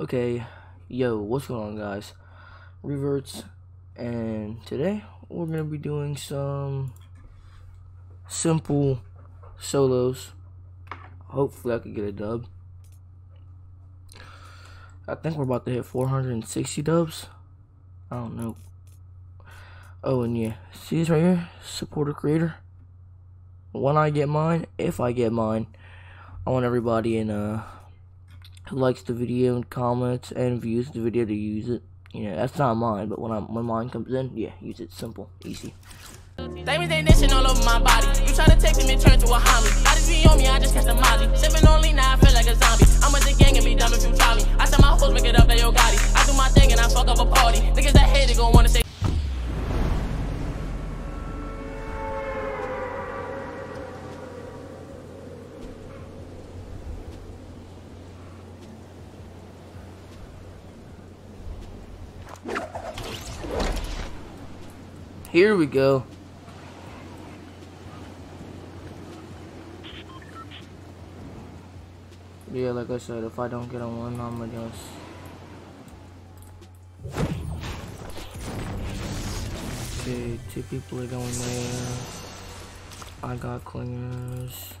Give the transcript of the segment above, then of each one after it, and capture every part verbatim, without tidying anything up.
Okay, yo, what's going on, guys? Reverts, and today we're gonna be doing some simple solos. Hopefully I can get a dub. I think we're about to hit four hundred sixty dubs. I don't know. Oh, and yeah, see this right here, supporter creator. When I get mine, if I get mine, I want everybody in uh who likes the video and comments and views the video to use it. You know, that's not mine, but when I when mine comes in, yeah, use it. Simple, easy. Diamonds they nation all over my body. You try to take them and turn to a homie. I just be on me, I just catch a molly. Sipping on lean, now I feel like a zombie. I'm with the gang and be dumb if you try me. I tell my hoes make it up, they yo got it. I do my thing and I fuck up a party. Niggas that hate it gon' wanna say. Here we go. Yeah, like I said, if I don't get on one, I'ma just... Okay, two people are going there. I got clingers.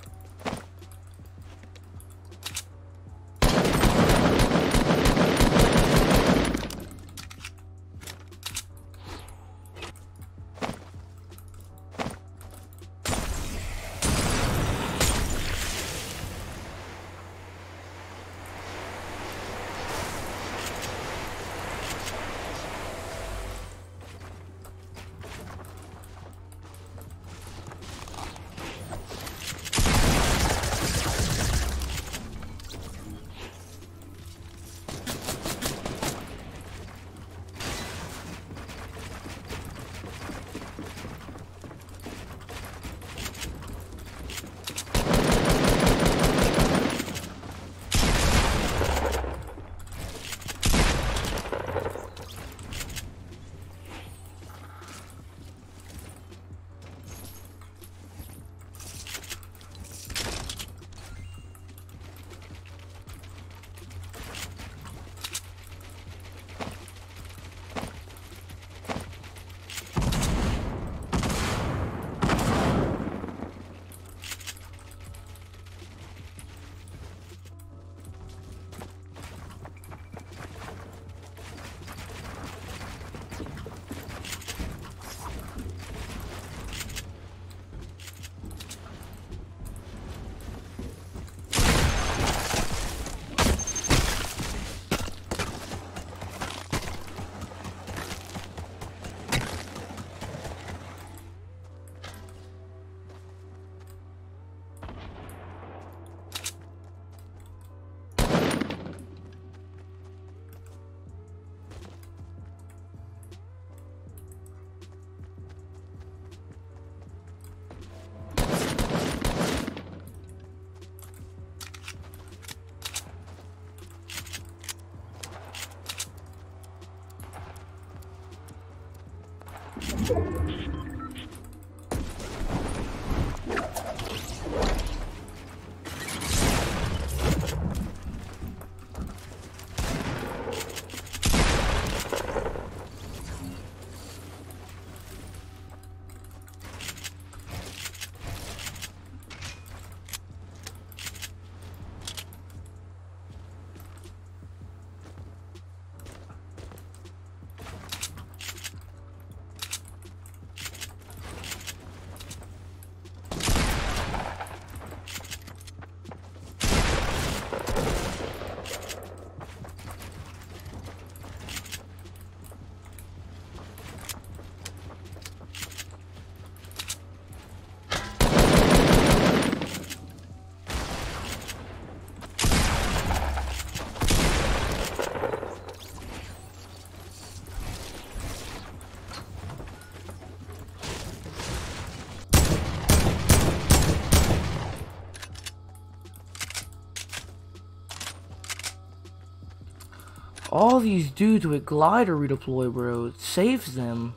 All these dudes with glider redeploy, bro, it saves them.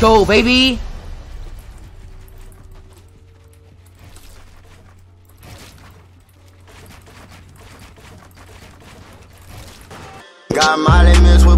go, baby! Got Miley Mills